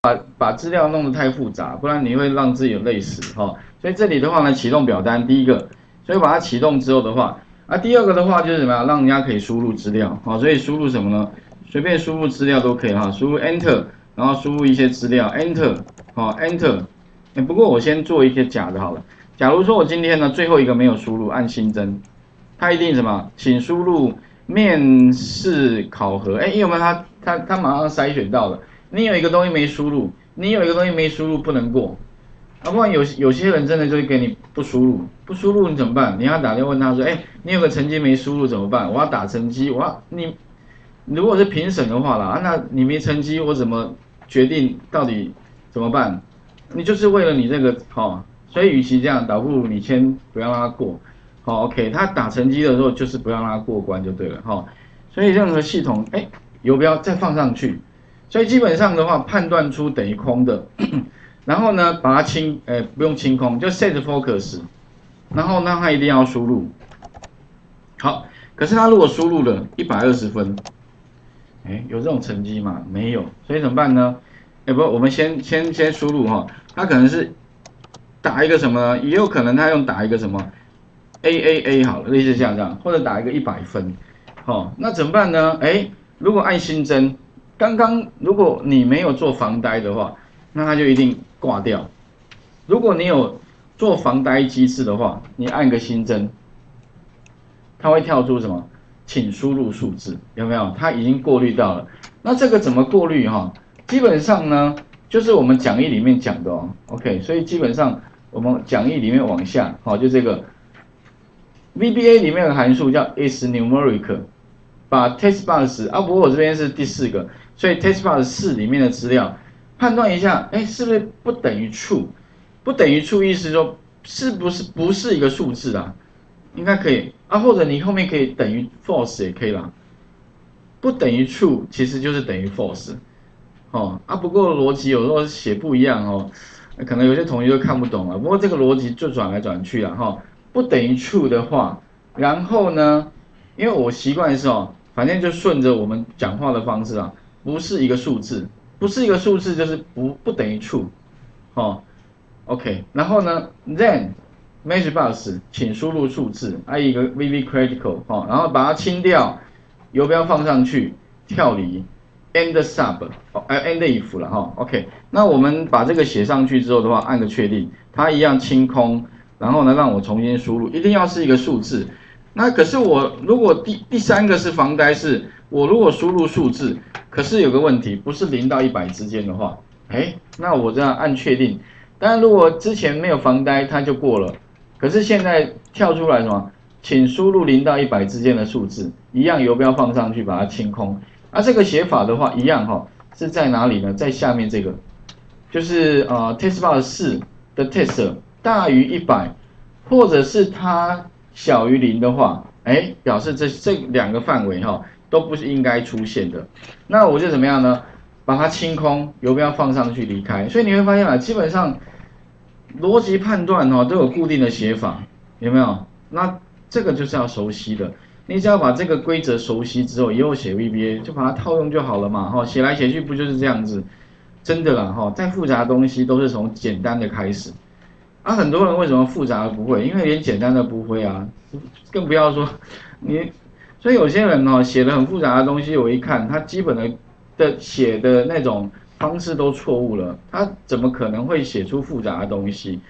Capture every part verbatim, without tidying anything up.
把把资料弄得太复杂，不然你会让自己累死哈、哦。所以这里的话呢，启动表单，第一个，所以把它启动之后的话，啊，第二个的话就是什么呀？让人家可以输入资料啊、哦，所以输入什么呢？随便输入资料都可以哈、哦，输入 Enter， 然后输入一些资料 Enter， 好、哦、Enter、欸。不过我先做一些假的好了。假如说我今天呢最后一个没有输入，按新增，它一定什么？请输入面试考核。哎、欸，因为它它它马上筛选到了。 你有一个东西没输入，你有一个东西没输入不能过，啊，不然有有些人真的就是给你不输入，不输入你怎么办？你要打电话问他说，哎，你有个成绩没输入怎么办？我要打成绩，我要你，如果是评审的话啦，啊，那你没成绩我怎么决定到底怎么办？你就是为了你这个哦，所以与其这样，倒不如你先不要让他过，好、哦、，OK， 他打成绩的时候就是不要让他过关就对了哈、哦，所以任何系统哎游标再放上去。 所以基本上的话，判断出等于空的，然后呢，把它清，呃，不用清空，就 set focus， 然后呢，它一定要输入。好，可是它如果输入了一百二十分，哎，有这种成绩吗？没有，所以怎么办呢？哎，不，我们先先先输入哈、哦，它可能是打一个什么，也有可能它用打一个什么 A A A 好了，类似像这样，或者打一个一百分，好、哦，那怎么办呢？哎，如果按新增。 刚刚如果你没有做防呆的话，那它就一定挂掉。如果你有做防呆机制的话，你按个新增，它会跳出什么？请输入数字，有没有？它已经过滤到了。那这个怎么过滤哈？基本上呢，就是我们讲义里面讲的哦。OK， 所以基本上我们讲义里面往下，好，就这个 V B A 里面有个函数叫 isNumeric。 把 test box 啊，不过我这边是第四个，所以 test box 四里面的资料判断一下，哎，是不是不等于 true？ 不等于 true 意思说是不是不是一个数字啊？应该可以啊，或者你后面可以等于 false 也可以啦。不等于 true 其实就是等于 false 哦啊，不过逻辑有时候写不一样哦，可能有些同学就看不懂了。不过这个逻辑就转来转去啦哈、哦。不等于 true 的话，然后呢，因为我习惯是哦。 反正就顺着我们讲话的方式啊，不是一个数字，不是一个数字就是不不等于 true， 哦 ，OK， 然后呢 ，then matchbox 请输入数字，还有一个 V B critical 哦，然后把它清掉，游标放上去，跳离 ，end sub， 哦，哎、呃、end if 了哈、哦、，OK， 那我们把这个写上去之后的话，按个确定，它一样清空，然后呢让我重新输入，一定要是一个数字。 那可是我如果第第三个是防呆是，是我如果输入数字，可是有个问题，不是零到一百之间的话，哎，那我这样按确定。当然，如果之前没有防呆，它就过了。可是现在跳出来什么？请输入零到一百之间的数字，一样游标放上去，把它清空。啊，这个写法的话，一样哈、哦，是在哪里呢？在下面这个，就是呃 test box 四的 test 大于一百，或者是它。 小于零的话，哎，表示这这两个范围哈、哦、都不是应该出现的。那我就怎么样呢？把它清空，游标放上去离开。所以你会发现啊，基本上逻辑判断哈、哦、都有固定的写法，有没有？那这个就是要熟悉的。你只要把这个规则熟悉之后，以后写 V B A 就把它套用就好了嘛。哈、哦，写来写去不就是这样子？真的啦哈、哦，再复杂的东西都是从简单的开始。 啊，很多人为什么复杂的不会？因为连简单的不会啊，更不要说你。所以有些人哦，写的很复杂的东西，我一看他基本的的写的那种方式都错误了，他怎么可能会写出复杂的东西？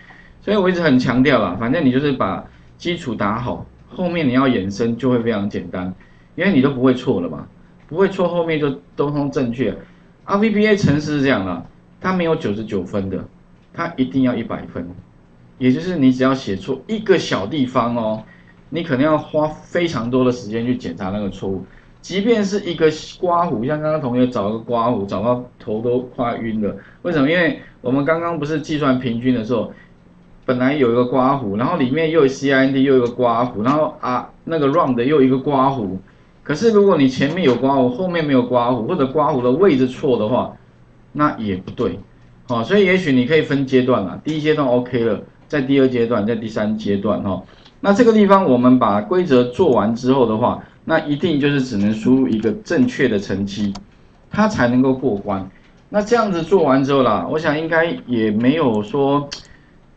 所以我一直很强调啦，反正你就是把基础打好，后面你要衍生就会非常简单，因为你都不会错了嘛，不会错后面就都通正确。啊 ，V B A 程式是这样啦，它没有九十九分的，它一定要一百分。 也就是你只要写错一个小地方哦，你可能要花非常多的时间去检查那个错误，即便是一个刮胡，像刚刚同学找个刮胡，找到头都快晕了。为什么？因为我们刚刚不是计算平均的时候，本来有一个刮胡，然后里面又有 C I N D 又有一个刮胡，然后啊那个 round 又有一个刮胡。可是如果你前面有刮胡，后面没有刮胡，或者刮胡的位置错的话，那也不对。好、哦，所以也许你可以分阶段啦，第一阶段 OK 了。 在第二阶段，在第三阶段哈、哦，那这个地方我们把规则做完之后的话，那一定就是只能输入一个正确的成绩，它才能够过关。那这样子做完之后啦，我想应该也没有说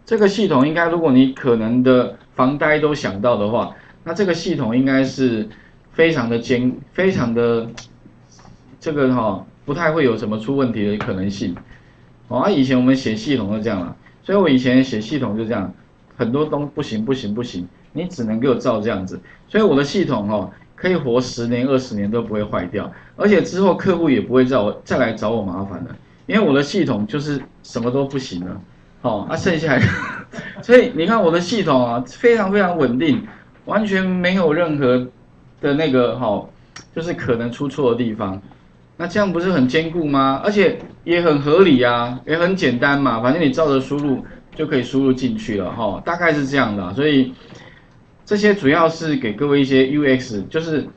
这个系统应该，如果你可能的房贷都想到的话，那这个系统应该是非常的坚，非常的这个哈、哦，不太会有什么出问题的可能性。哦，啊、以前我们写系统就这样啦，所以我以前写系统就这样，很多东不行不行不行，你只能给我照这样子。所以我的系统哦。 可以活十年、二十年都不会坏掉，而且之后客户也不会再我再来找我麻烦了，因为我的系统就是什么都不行了，哦，啊，剩下来，所以你看我的系统啊，非常非常稳定，完全没有任何的那个哈、哦，就是可能出错的地方，那这样不是很坚固吗？而且也很合理啊，也很简单嘛，反正你照着输入就可以输入进去了哈、哦，大概是这样的、啊，所以。 这些主要是给各位一些 U X， 就是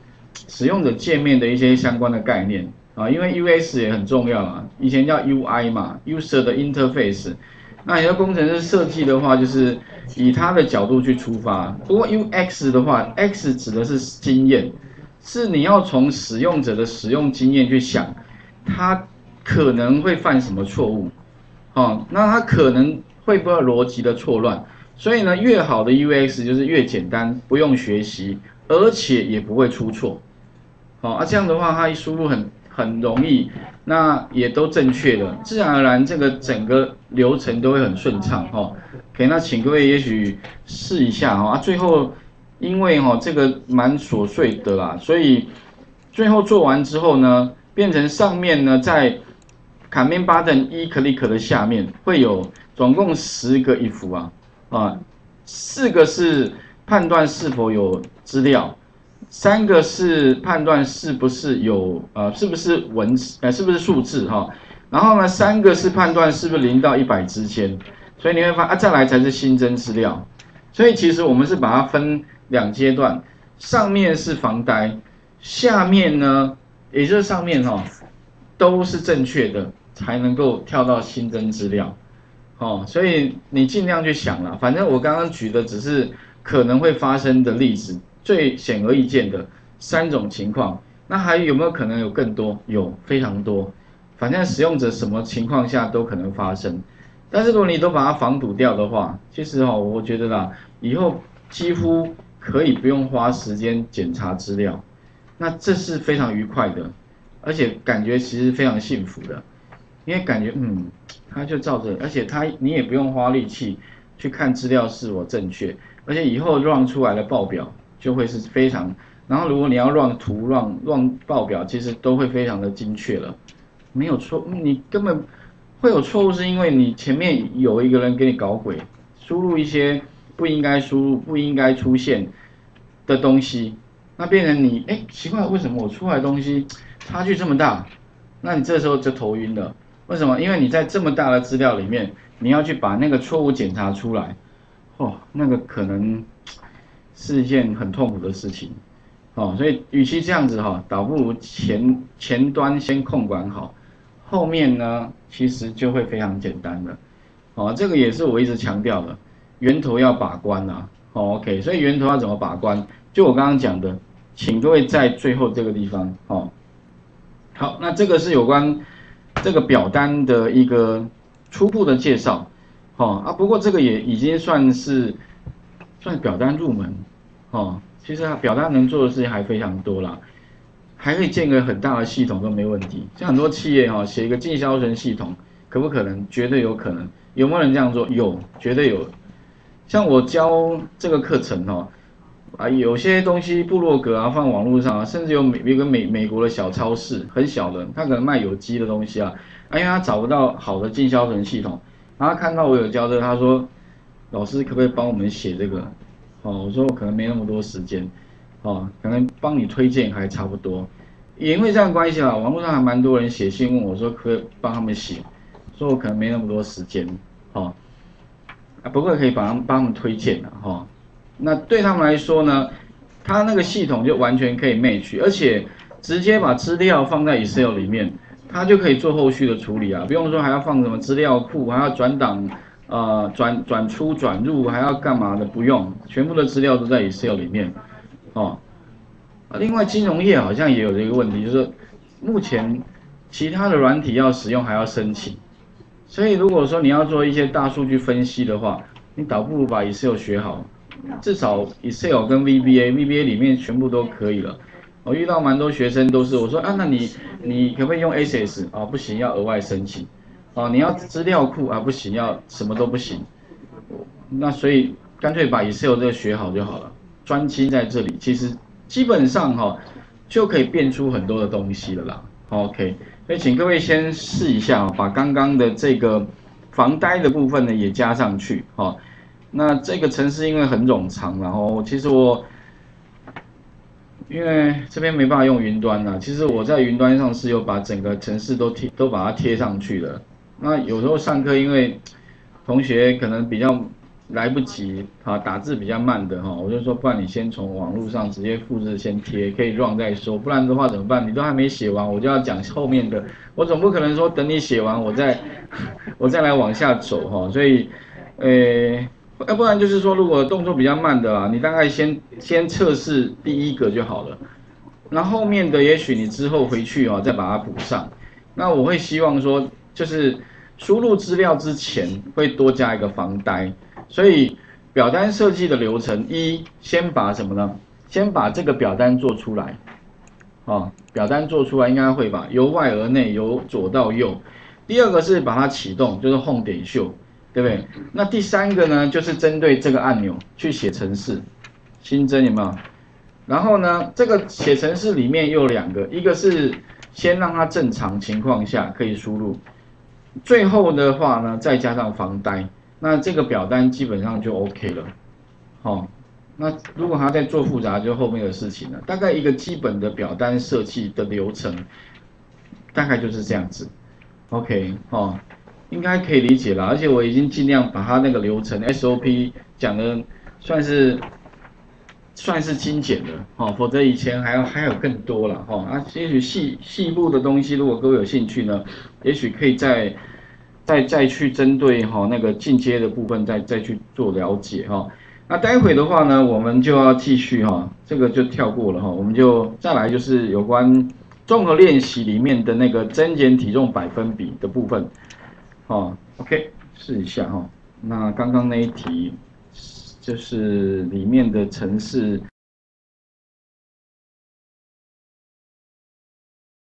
使用者界面的一些相关的概念啊，因为 U X 也很重要啊，以前叫 U I 嘛 ，User 的 Interface。那你要工程师设计的话，就是以他的角度去出发。不过 U X 的话 ，X 指的是经验，是你要从使用者的使用经验去想，他可能会犯什么错误，啊，那他可能会不会逻辑的错乱。 所以呢，越好的 U X 就是越简单，不用学习，而且也不会出错。好、哦、啊，这样的话，它一输入很很容易，那也都正确的，自然而然这个整个流程都会很顺畅哈、哦。OK， 那请各位也许试一下哈、哦。啊，最后因为哈、哦、这个蛮琐碎的啦，所以最后做完之后呢，变成上面呢在 Command Button 一 click 的下面会有总共十个if啊。 啊，四个是判断是否有资料，三个是判断是不是有呃是不是文字呃是不是数字哈、哦，然后呢三个是判断是不是零到一百之间，所以你会发现啊再来才是新增资料，所以其实我们是把它分两阶段，上面是房贷，下面呢也就是上面哈、哦、都是正确的才能够跳到新增资料。 哦，所以你尽量去想啦，反正我刚刚举的只是可能会发生的例子，最显而易见的三种情况。那还有没有可能有更多？有，非常多。反正使用者什么情况下都可能发生，但是如果你都把它防堵掉的话，其实哦，我觉得啦，以后几乎可以不用花时间检查资料，那这是非常愉快的，而且感觉其实非常幸福的。 因为感觉嗯，他就照着，而且他你也不用花力气去看资料是否正确，而且以后 run 出来的报表就会是非常，然后如果你要 run 图 run run 报表，其实都会非常的精确了，没有错，你根本会有错误是因为你前面有一个人给你搞鬼，输入一些不应该输入、不应该出现的东西，那变成你哎奇怪为什么我出来的东西差距这么大，那你这时候就头晕了。 为什么？因为你在这么大的资料里面，你要去把那个错误检查出来，哦，那个可能是一件很痛苦的事情，哦，所以与其这样子哈、哦，倒不如前前端先控管好，后面呢其实就会非常简单的，哦，这个也是我一直强调的，源头要把关啊，哦 ，OK， 所以源头要怎么把关？就我刚刚讲的，请各位在最后这个地方，哦，好，那这个是有关。 这个表单的一个初步的介绍，哦啊，不过这个也已经算是算表单入门，哦，其实它表单能做的事情还非常多啦，还可以建个很大的系统都没问题。像很多企业哈、哦，写一个进销存系统，可不可能？绝对有可能。有没有人这样做？有，绝对有。像我教这个课程哦，啊，有些东西部落格啊，放网络上啊，甚至有美有个美美国的小超市，很小的，他可能卖有机的东西啊，啊，因为他找不到好的进销存系统，然后他看到我有教这个，他说，老师可不可以帮我们写这个？哦，我说我可能没那么多时间，哦，可能帮你推荐还差不多，也因为这样关系啦，网络上还蛮多人写信问我说，可不可以帮他们写，说我可能没那么多时间，哦，啊，不过可以帮他们帮他们推荐的、啊，哈、哦。 那对他们来说呢，他那个系统就完全可以 match， 而且直接把资料放在 Excel 里面，他就可以做后续的处理啊，不用说还要放什么资料库，还要转档、呃转转出、转入，还要干嘛的，不用，全部的资料都在 Excel 里面，哦。另外金融业好像也有这个问题，就是目前其他的软体要使用还要申请。所以如果说你要做一些大数据分析的话，你倒不如把 Excel 学好，至少 Excel 跟 V B A，V B A 里面全部都可以了。我遇到蛮多学生都是我说啊，那你你可不可以用 Access 啊？不行，要额外申请。啊，你要资料库啊，不行，要什么都不行。那所以干脆把 Excel 这个学好就好了，专心在这里，其实基本上哈、哦、就可以变出很多的东西了啦。OK。 所以请各位先试一下、哦，把刚刚的这个防呆的部分呢也加上去哈、哦。那这个程式因为很冗长，然后其实我因为这边没办法用云端啦，其实我在云端上是有把整个程式都贴都把它贴上去的。那有时候上课因为同学可能比较来不及啊，打字比较慢的哈、哦，我就说不然你先从网络上直接复制先贴，可以 run 再说，不然的话怎么办？你都还没写完，我就要讲后面的，我总不可能说等你写完我再我再来往下走哈、哦，所以呃，要不然就是说如果动作比较慢的啊，你大概先先测试第一个就好了，那后面的也许你之后回去啊、哦、再把它补上。那我会希望说就是输入资料之前会多加一个防呆。 所以表单设计的流程一，先把什么呢？先把这个表单做出来，啊、哦，表单做出来应该会吧，由外而内，由左到右。第二个是把它启动，就是 Home 点秀，对不对？那第三个呢，就是针对这个按钮去写程式，新增有没有？然后呢，这个写程式里面又有两个，一个是先让它正常情况下可以输入，最后的话呢，再加上防呆。 那这个表单基本上就 OK 了，好、哦，那如果他在做复杂，就后面的事情了。大概一个基本的表单设计的流程，大概就是这样子 ，OK， 哦，应该可以理解了。而且我已经尽量把他那个流程 S O P 讲的算是算是精简的，哦，否则以前还有还有更多了，哦，啊，也许细细部的东西，如果各位有兴趣呢，也许可以在。 再再去针对哈、哦、那个进阶的部分再再去做了解哈、哦，那待会的话呢，我们就要继续哈、哦，这个就跳过了哈、哦，我们就再来就是有关综合练习里面的那个增减体重百分比的部分，哦 ，OK 试一下哈、哦，那刚刚那一题就是里面的程式。